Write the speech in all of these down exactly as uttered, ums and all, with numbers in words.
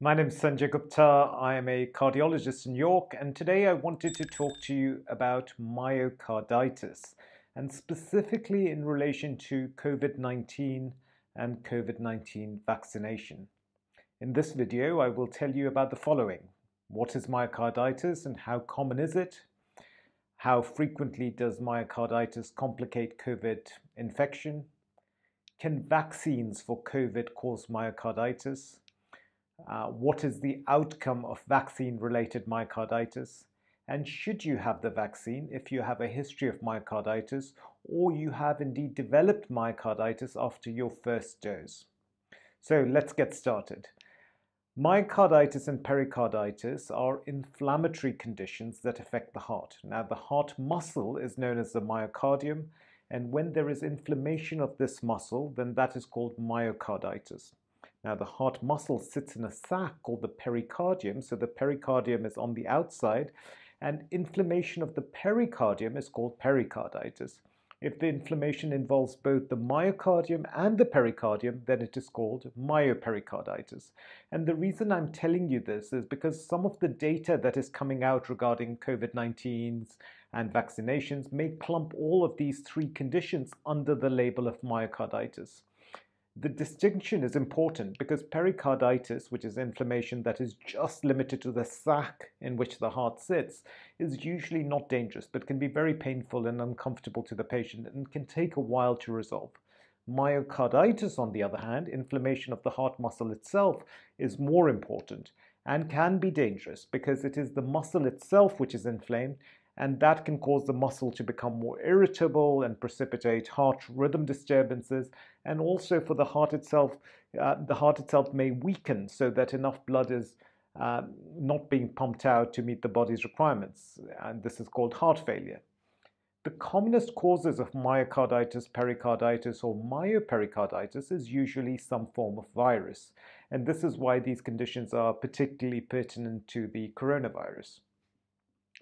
My name is Sanjay Gupta. I am a cardiologist in York, and today I wanted to talk to you about myocarditis, and specifically in relation to COVID nineteen and COVID nineteen vaccination. In this video, I will tell you about the following. What is myocarditis and how common is it? How frequently does myocarditis complicate COVID infection? Can vaccines for COVID cause myocarditis? Uh, what is the outcome of vaccine-related myocarditis? And should you have the vaccine if you have a history of myocarditis or you have indeed developed myocarditis after your first dose? So let's get started. Myocarditis and pericarditis are inflammatory conditions that affect the heart. Now, the heart muscle is known as the myocardium, and when there is inflammation of this muscle, then that is called myocarditis. Now, the heart muscle sits in a sac called the pericardium, so the pericardium is on the outside, and inflammation of the pericardium is called pericarditis. If the inflammation involves both the myocardium and the pericardium, then it is called myopericarditis. And the reason I'm telling you this is because some of the data that is coming out regarding COVID nineteen and vaccinations may clump all of these three conditions under the label of myocarditis. The distinction is important because pericarditis, which is inflammation that is just limited to the sac in which the heart sits, is usually not dangerous but can be very painful and uncomfortable to the patient and can take a while to resolve. Myocarditis, on the other hand, inflammation of the heart muscle itself, is more important and can be dangerous because it is the muscle itself which is inflamed, and that can cause the muscle to become more irritable and precipitate heart rhythm disturbances. And also for the heart itself, uh, the heart itself may weaken so that enough blood is uh, not being pumped out to meet the body's requirements. And this is called heart failure. The commonest causes of myocarditis, pericarditis, or myopericarditis is usually some form of virus. And this is why these conditions are particularly pertinent to the coronavirus.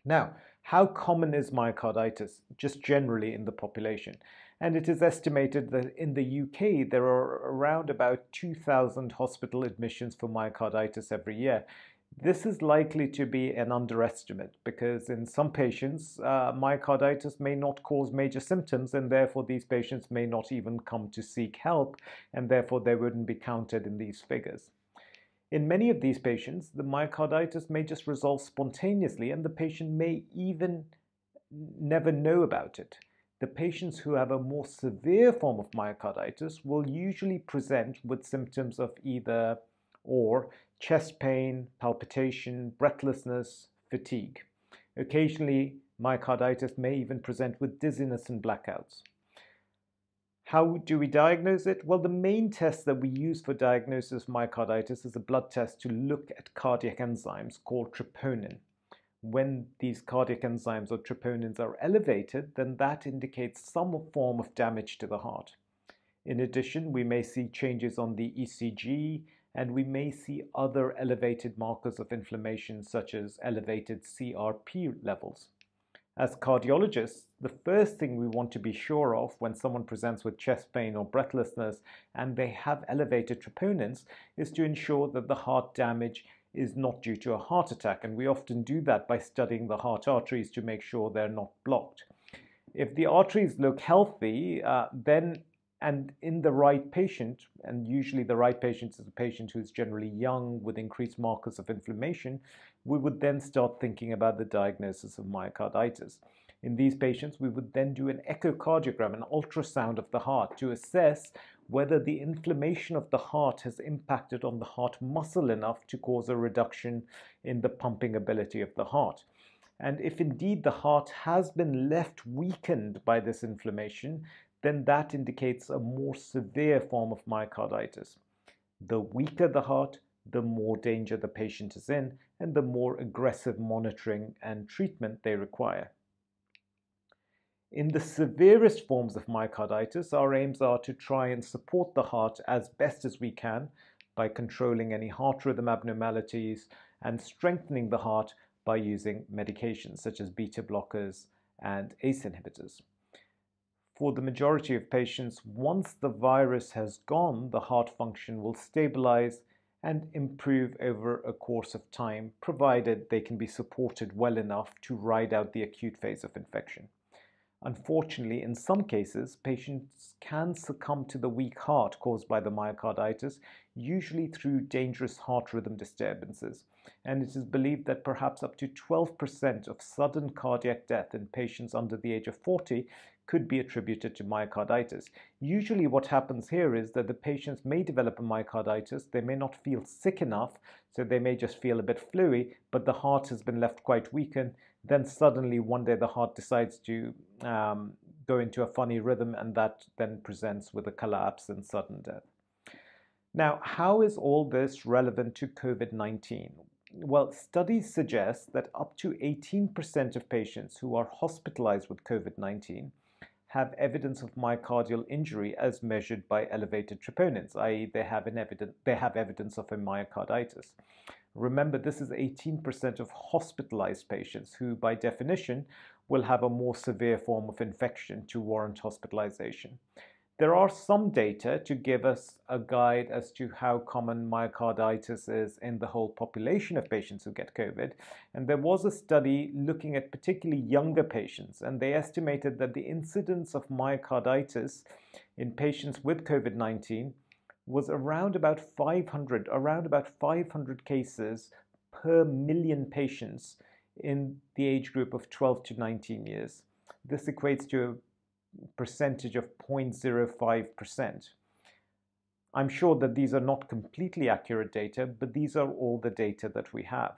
Now, how common is myocarditis just generally in the population? And it is estimated that in the U K there are around about two thousand hospital admissions for myocarditis every year. This is likely to be an underestimate because in some patients uh, myocarditis may not cause major symptoms, and therefore these patients may not even come to seek help, and therefore they wouldn't be counted in these figures. In many of these patients, the myocarditis may just resolve spontaneously and the patient may even never know about it. The patients who have a more severe form of myocarditis will usually present with symptoms of either or chest pain, palpitation, breathlessness, fatigue. Occasionally, myocarditis may even present with dizziness and blackouts. How do we diagnose it? Well, the main test that we use for diagnosis of myocarditis is a blood test to look at cardiac enzymes called troponin. When these cardiac enzymes or troponins are elevated, then that indicates some form of damage to the heart. In addition, we may see changes on the E C G, and we may see other elevated markers of inflammation, such as elevated C R P levels. As cardiologists, the first thing we want to be sure of when someone presents with chest pain or breathlessness and they have elevated troponins is to ensure that the heart damage is not due to a heart attack. And we often do that by studying the heart arteries to make sure they're not blocked. If the arteries look healthy, uh, then and in the right patient, and usually the right patient is a patient who is generally young with increased markers of inflammation, we would then start thinking about the diagnosis of myocarditis. In these patients, we would then do an echocardiogram, an ultrasound of the heart, to assess whether the inflammation of the heart has impacted on the heart muscle enough to cause a reduction in the pumping ability of the heart. And if indeed the heart has been left weakened by this inflammation, then that indicates a more severe form of myocarditis. The weaker the heart, the more danger the patient is in, and the more aggressive monitoring and treatment they require. In the severest forms of myocarditis, our aims are to try and support the heart as best as we can by controlling any heart rhythm abnormalities and strengthening the heart by using medications such as beta blockers and A C E inhibitors. For the majority of patients, once the virus has gone, the heart function will stabilize and improve over a course of time, provided they can be supported well enough to ride out the acute phase of infection. Unfortunately, in some cases, patients can succumb to the weak heart caused by the myocarditis, usually through dangerous heart rhythm disturbances. And it is believed that perhaps up to twelve percent of sudden cardiac death in patients under the age of forty could be attributed to myocarditis. Usually what happens here is that the patients may develop a myocarditis, they may not feel sick enough, so they may just feel a bit fluey, but the heart has been left quite weakened. Then suddenly one day the heart decides to um, go into a funny rhythm, and that then presents with a collapse and sudden death. Now, how is all this relevant to COVID nineteen? Well, studies suggest that up to eighteen percent of patients who are hospitalized with COVID nineteen have evidence of myocardial injury as measured by elevated troponins, that is they have, an evident, they have evidence of a myocarditis. Remember, this is eighteen percent of hospitalized patients who, by definition, will have a more severe form of infection to warrant hospitalization. There are some data to give us a guide as to how common myocarditis is in the whole population of patients who get COVID. And there was a study looking at particularly younger patients, and they estimated that the incidence of myocarditis in patients with COVID nineteen was around about five hundred, around about five hundred cases per million patients in the age group of twelve to nineteen years. This equates to a percentage of zero point zero five percent. I'm sure that these are not completely accurate data, but these are all the data that we have.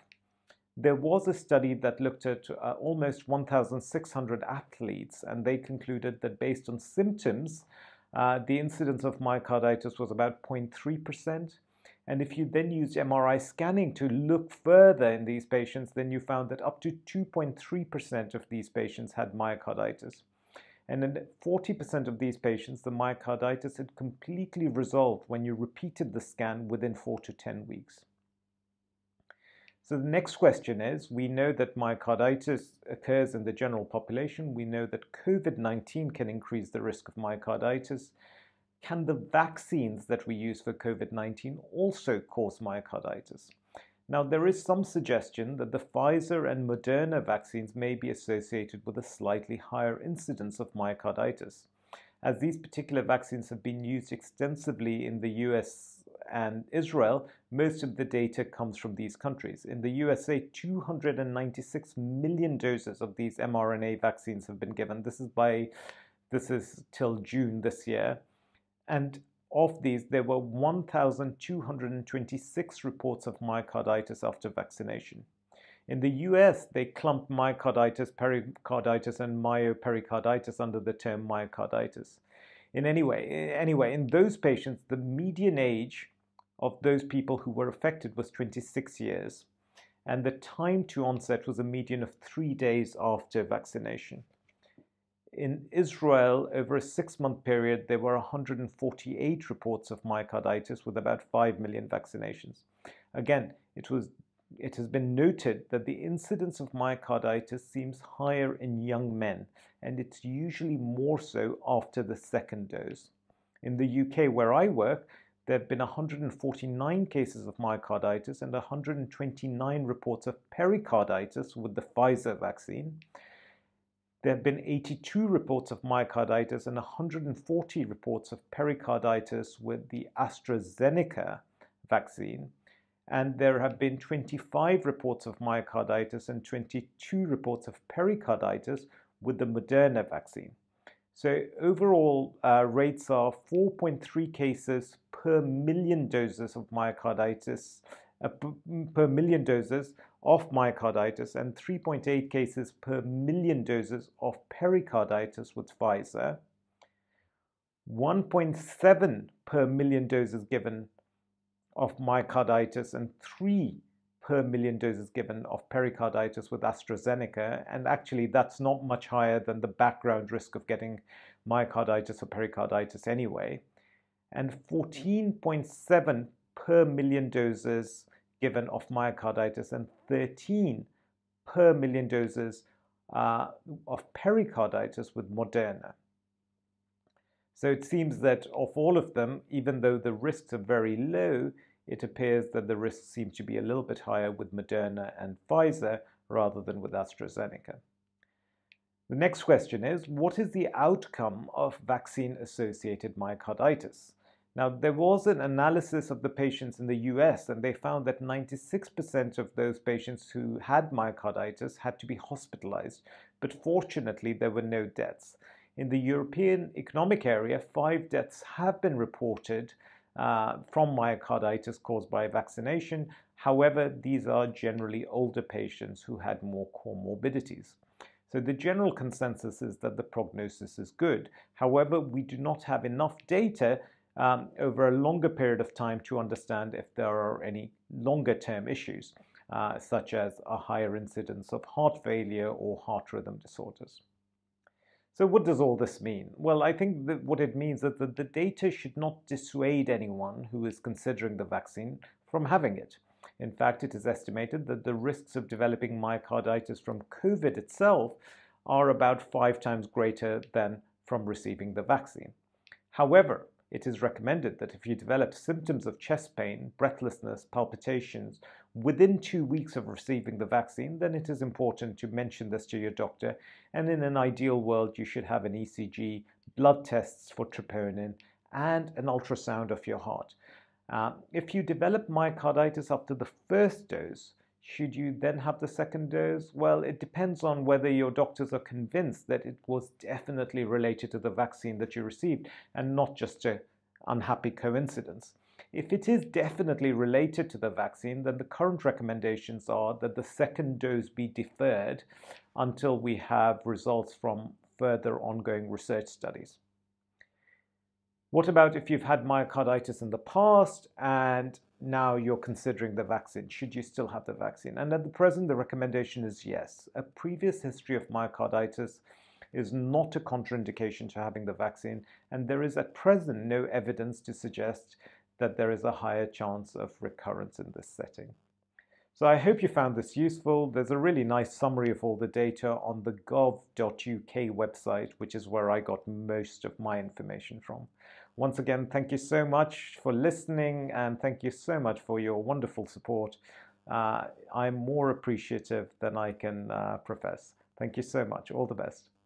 There was a study that looked at uh, almost one thousand six hundred athletes, and they concluded that based on symptoms, Uh, the incidence of myocarditis was about zero point three percent, and if you then used M R I scanning to look further in these patients, then you found that up to two point three percent of these patients had myocarditis. And in forty percent of these patients, the myocarditis had completely resolved when you repeated the scan within four to ten weeks. So the next question is, we know that myocarditis occurs in the general population. We know that COVID nineteen can increase the risk of myocarditis. Can the vaccines that we use for COVID nineteen also cause myocarditis? Now, there is some suggestion that the Pfizer and Moderna vaccines may be associated with a slightly higher incidence of myocarditis, as these particular vaccines have been used extensively in the U S and Israel. Most of the data comes from these countries. In the U S A, two hundred ninety-six million doses of these mRNA vaccines have been given. This is by, this is till June this year. And of these, there were one thousand two hundred twenty-six reports of myocarditis after vaccination. In the U S, they clumped myocarditis, pericarditis, and myopericarditis under the term myocarditis. In any way, anyway, in those patients, the median age of those people who were affected was twenty-six years, and the time to onset was a median of three days after vaccination. In Israel, over a six-month period, there were one hundred forty-eight reports of myocarditis with about five million vaccinations. Again, it was, it has been noted that the incidence of myocarditis seems higher in young men, and it's usually more so after the second dose. In the U K, where I work, there have been one hundred forty-nine cases of myocarditis and one hundred twenty-nine reports of pericarditis with the Pfizer vaccine. There have been eighty-two reports of myocarditis and one hundred forty reports of pericarditis with the AstraZeneca vaccine. And there have been twenty-five reports of myocarditis and twenty-two reports of pericarditis with the Moderna vaccine. So overall uh, rates are four point three cases per million doses of myocarditis, uh, per million doses of myocarditis, and three point eight cases per million doses of pericarditis with Pfizer. one point seven per million doses given of myocarditis and three per million doses given of pericarditis with AstraZeneca, and actually that's not much higher than the background risk of getting myocarditis or pericarditis anyway, and fourteen point seven per million doses given of myocarditis and thirteen per million doses uh, of pericarditis with Moderna. So it seems that of all of them, even though the risks are very low, it appears that the risks seem to be a little bit higher with Moderna and Pfizer rather than with AstraZeneca. The next question is, what is the outcome of vaccine-associated myocarditis? Now, there was an analysis of the patients in the U S, and they found that ninety-six percent of those patients who had myocarditis had to be hospitalized, but fortunately, there were no deaths. In the European Economic Area, five deaths have been reported uh, from myocarditis caused by vaccination. However, these are generally older patients who had more comorbidities. So the general consensus is that the prognosis is good. However, we do not have enough data um, over a longer period of time to understand if there are any longer-term issues, uh, such as a higher incidence of heart failure or heart rhythm disorders. So what does all this mean? Well, I think that what it means is that the data should not dissuade anyone who is considering the vaccine from having it. In fact, it is estimated that the risks of developing myocarditis from COVID itself are about five times greater than from receiving the vaccine. However, it is recommended that if you develop symptoms of chest pain, breathlessness, palpitations within two weeks of receiving the vaccine, then it is important to mention this to your doctor. And in an ideal world, you should have an E C G, blood tests for troponin, and an ultrasound of your heart. Uh, if you develop myocarditis after the first dose, should you then have the second dose? Well, it depends on whether your doctors are convinced that it was definitely related to the vaccine that you received and not just an unhappy coincidence. If it is definitely related to the vaccine, then the current recommendations are that the second dose be deferred until we have results from further ongoing research studies. What about if you've had myocarditis in the past and now you're considering the vaccine? Should you still have the vaccine? And at the present, the recommendation is yes. A previous history of myocarditis is not a contraindication to having the vaccine, and there is at present no evidence to suggest that there is a higher chance of recurrence in this setting. So I hope you found this useful. There's a really nice summary of all the data on the gov dot U K website, which is where I got most of my information from. Once again, thank you so much for listening, and thank you so much for your wonderful support. Uh, I'm more appreciative than I can uh, profess. Thank you so much. All the best.